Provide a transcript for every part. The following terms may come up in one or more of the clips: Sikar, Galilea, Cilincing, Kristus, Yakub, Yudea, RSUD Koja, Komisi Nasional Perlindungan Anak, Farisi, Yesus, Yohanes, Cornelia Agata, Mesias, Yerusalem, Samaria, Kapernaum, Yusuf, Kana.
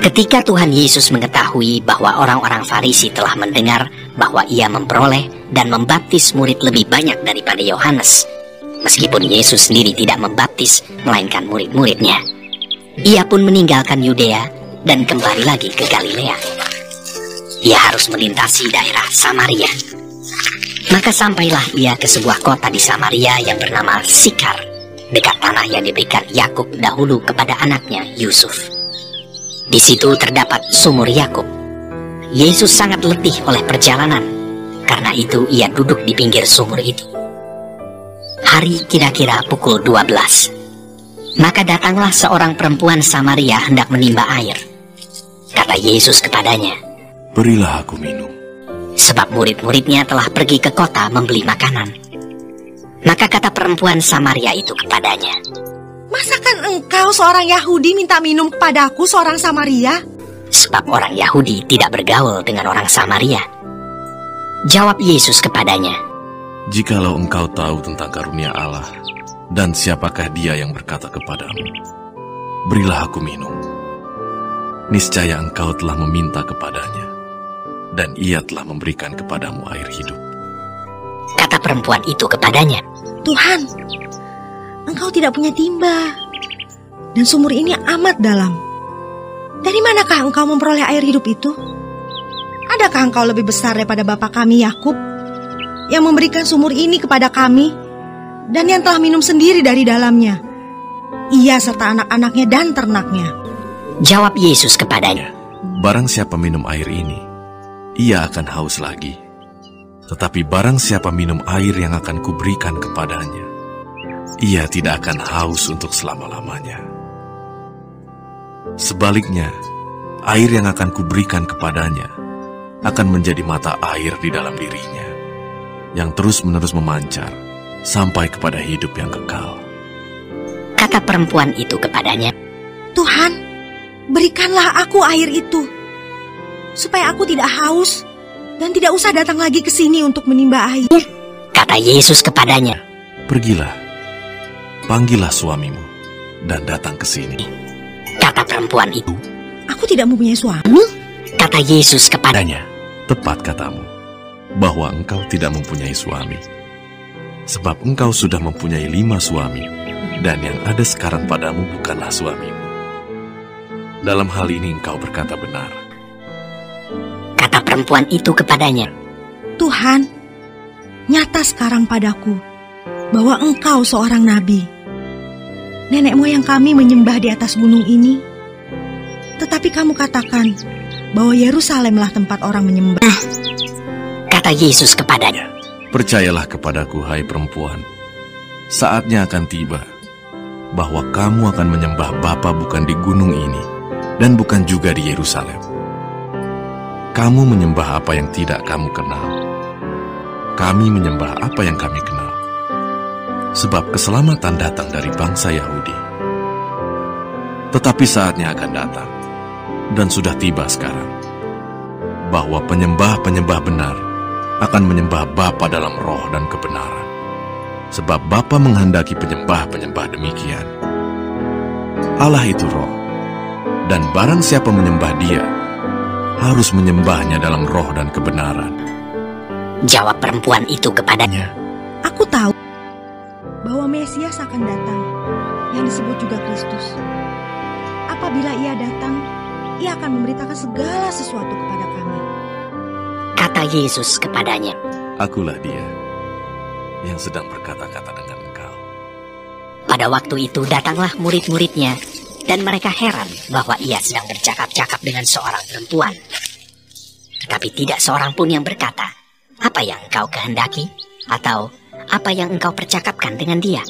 Ketika Tuhan Yesus mengetahui bahwa orang-orang Farisi telah mendengar bahwa ia memperoleh dan membaptis murid lebih banyak daripada Yohanes, meskipun Yesus sendiri tidak membaptis, melainkan murid-muridnya, ia pun meninggalkan Yudea dan kembali lagi ke Galilea. Ia harus melintasi daerah Samaria. Maka sampailah ia ke sebuah kota di Samaria yang bernama Sikar, dekat tanah yang diberikan Yakub dahulu kepada anaknya Yusuf. Di situ terdapat sumur Yakub. Yesus sangat letih oleh perjalanan, karena itu ia duduk di pinggir sumur itu. Hari kira-kira pukul 12. Maka datanglah seorang perempuan Samaria hendak menimba air. Kata Yesus kepadanya, "Berilah aku minum." Sebab murid-muridnya telah pergi ke kota membeli makanan. Maka kata perempuan Samaria itu kepadanya, "Masakan engkau seorang Yahudi minta minum kepadaku seorang Samaria?" Sebab orang Yahudi tidak bergaul dengan orang Samaria. Jawab Yesus kepadanya, "Jikalau engkau tahu tentang karunia Allah, dan siapakah dia yang berkata kepadamu, 'Berilah aku minum,' niscaya engkau telah meminta kepadanya, dan ia telah memberikan kepadamu air hidup." Kata perempuan itu kepadanya, "Tuhan, engkau tidak punya timba, dan sumur ini amat dalam. Dari manakah engkau memperoleh air hidup itu? Adakah engkau lebih besar daripada bapa kami Yakub, yang memberikan sumur ini kepada kami, dan yang telah minum sendiri dari dalamnya, ia serta anak-anaknya dan ternaknya?" Jawab Yesus kepadanya, "Barang siapa minum air ini, ia akan haus lagi. Tetapi barang siapa minum air yang akan kuberikan kepadanya, ia tidak akan haus untuk selama-lamanya. Sebaliknya, air yang akan kuberikan kepadanya akan menjadi mata air di dalam dirinya, yang terus-menerus memancar sampai kepada hidup yang kekal." Kata perempuan itu kepadanya, "Tuhan, berikanlah aku air itu, supaya aku tidak haus dan tidak usah datang lagi ke sini untuk menimba air." Kata Yesus kepadanya, "Pergilah, panggillah suamimu dan datang ke sini." Kata perempuan itu, "Aku tidak mempunyai suami." Kata Yesus kepadanya, "Tepat katamu bahwa engkau tidak mempunyai suami, sebab engkau sudah mempunyai 5 suami, dan yang ada sekarang padamu bukanlah suamimu. Dalam hal ini engkau berkata benar." Kata perempuan itu kepadanya, "Tuhan, nyata sekarang padaku bahwa engkau seorang nabi. Nenek moyang kami menyembah di atas gunung ini, tetapi kamu katakan bahwa Yerusalemlah tempat orang menyembah." Kata Yesus kepadanya, "Percayalah kepadaku, hai perempuan, saatnya akan tiba bahwa kamu akan menyembah Bapa bukan di gunung ini, dan bukan juga di Yerusalem. Kamu menyembah apa yang tidak kamu kenal. Kami menyembah apa yang kami kenal, sebab keselamatan datang dari bangsa Yahudi. Tetapi saatnya akan datang, dan sudah tiba sekarang, bahwa penyembah-penyembah benar akan menyembah Bapa dalam roh dan kebenaran, sebab Bapa menghendaki penyembah-penyembah demikian. Allah itu roh, dan barang siapa menyembah dia, harus menyembahnya dalam roh dan kebenaran." Jawab perempuan itu kepadanya, "Aku tahu bahwa Mesias akan datang, yang disebut juga Kristus. Apabila ia datang, ia akan memberitakan segala sesuatu kepada kami." Kata Yesus kepadanya, "Akulah dia yang sedang berkata-kata dengan engkau." Pada waktu itu datanglah murid-muridnya, dan mereka heran bahwa ia sedang bercakap-cakap dengan seorang perempuan. Tetapi tidak seorang pun yang berkata, "Apa yang engkau kehendaki?" atau "Apa yang engkau percakapkan dengan dia?"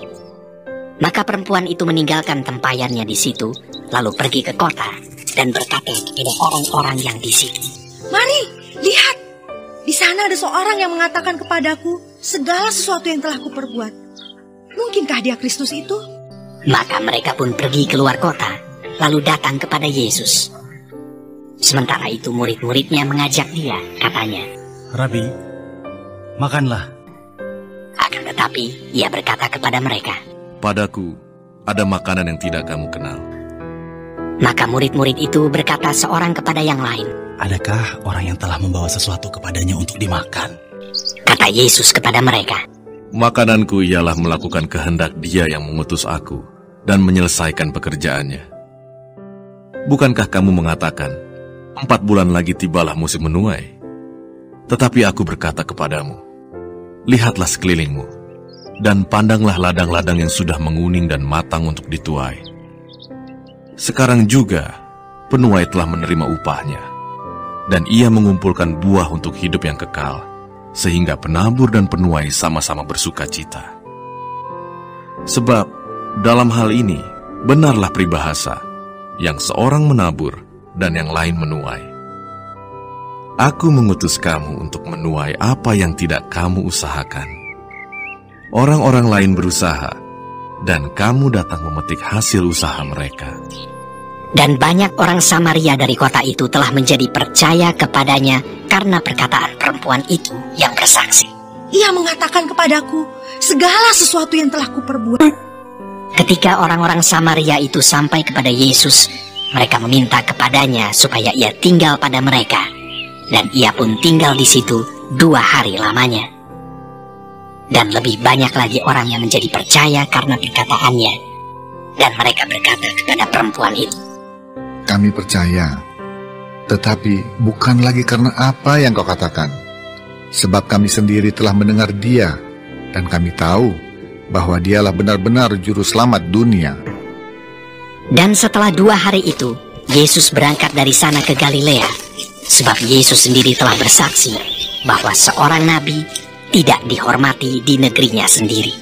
Maka perempuan itu meninggalkan tempayannya di situ, lalu pergi ke kota dan berkata kepada orang-orang yang di situ, "Mari, lihat, di sana ada seorang yang mengatakan kepadaku segala sesuatu yang telah kuperbuat. Mungkinkah dia Kristus itu?" Maka mereka pun pergi keluar kota, lalu datang kepada Yesus. Sementara itu murid-muridnya mengajak dia, katanya, "Rabi, makanlah." Akan tetapi ia berkata kepada mereka, "Padaku ada makanan yang tidak kamu kenal." Maka murid-murid itu berkata seorang kepada yang lain, "Adakah orang yang telah membawa sesuatu kepadanya untuk dimakan?" Kata Yesus kepada mereka, "Makananku ialah melakukan kehendak Dia yang mengutus aku dan menyelesaikan pekerjaannya. Bukankah kamu mengatakan, 4 bulan lagi tibalah musim menuai? Tetapi aku berkata kepadamu, lihatlah sekelilingmu dan pandanglah ladang-ladang yang sudah menguning dan matang untuk dituai. Sekarang juga penuai telah menerima upahnya, dan ia mengumpulkan buah untuk hidup yang kekal, sehingga penabur dan penuai sama-sama bersuka cita. Sebab dalam hal ini benarlah peribahasa, yang seorang menabur dan yang lain menuai. Aku mengutus kamu untuk menuai apa yang tidak kamu usahakan. Orang-orang lain berusaha, dan kamu datang memetik hasil usaha mereka." Dan banyak orang Samaria dari kota itu telah menjadi percaya kepadanya karena perkataan perempuan itu yang bersaksi, "Ia mengatakan kepadaku, segala sesuatu yang telah kuperbuat." Ketika orang-orang Samaria itu sampai kepada Yesus, mereka meminta kepadanya supaya ia tinggal pada mereka, dan ia pun tinggal di situ 2 hari lamanya. Dan lebih banyak lagi orang yang menjadi percaya karena perkataannya. Dan mereka berkata kepada perempuan itu, "Kami percaya, tetapi bukan lagi karena apa yang kau katakan. Sebab kami sendiri telah mendengar Dia, dan kami tahu bahwa Dialah benar-benar juru selamat dunia." Dan setelah 2 hari itu, Yesus berangkat dari sana ke Galilea. Sebab Yesus sendiri telah bersaksi bahwa seorang nabi tidak dihormati di negerinya sendiri.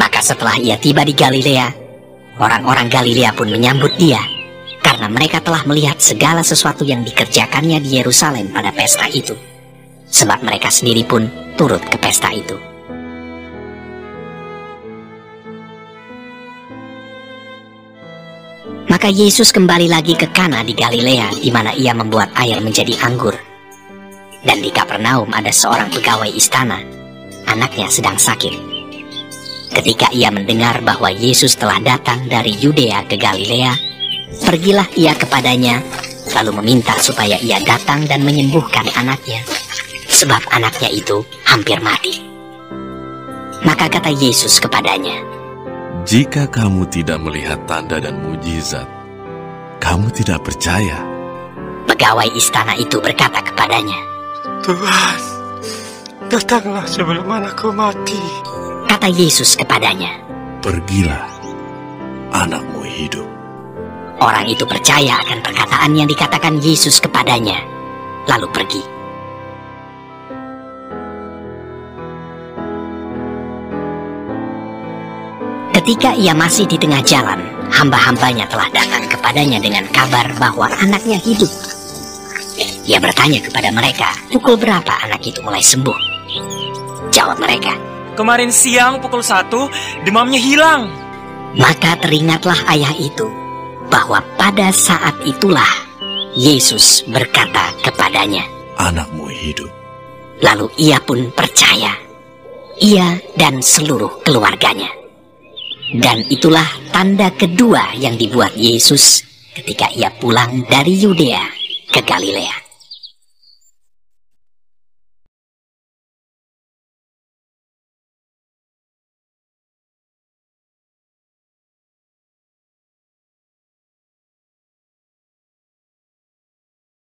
Maka setelah ia tiba di Galilea, orang-orang Galilea pun menyambut Dia, karena mereka telah melihat segala sesuatu yang dikerjakannya di Yerusalem pada pesta itu, sebab mereka sendiri pun turut ke pesta itu. Maka Yesus kembali lagi ke Kana di Galilea, di mana ia membuat air menjadi anggur. Dan di Kapernaum ada seorang pegawai istana, anaknya sedang sakit. Ketika ia mendengar bahwa Yesus telah datang dari Yudea ke Galilea, pergilah ia kepadanya, lalu meminta supaya ia datang dan menyembuhkan anaknya, sebab anaknya itu hampir mati. Maka kata Yesus kepadanya, "Jika kamu tidak melihat tanda dan mujizat, kamu tidak percaya." Pegawai istana itu berkata kepadanya, "Tuhan, datanglah sebelum anakku mati." Kata Yesus kepadanya, "Pergilah, anakmu hidup." Orang itu percaya akan perkataan yang dikatakan Yesus kepadanya, lalu pergi. Ketika ia masih di tengah jalan, hamba-hambanya telah datang kepadanya dengan kabar bahwa anaknya hidup. Ia bertanya kepada mereka, "Pukul berapa anak itu mulai sembuh?" Jawab mereka, "Kemarin siang pukul 1, demamnya hilang." Maka teringatlah ayah itu, bahwa pada saat itulah Yesus berkata kepadanya, "Anakmu hidup." Lalu ia pun percaya, ia dan seluruh keluarganya. Dan itulah tanda kedua yang dibuat Yesus ketika ia pulang dari Yudea ke Galilea.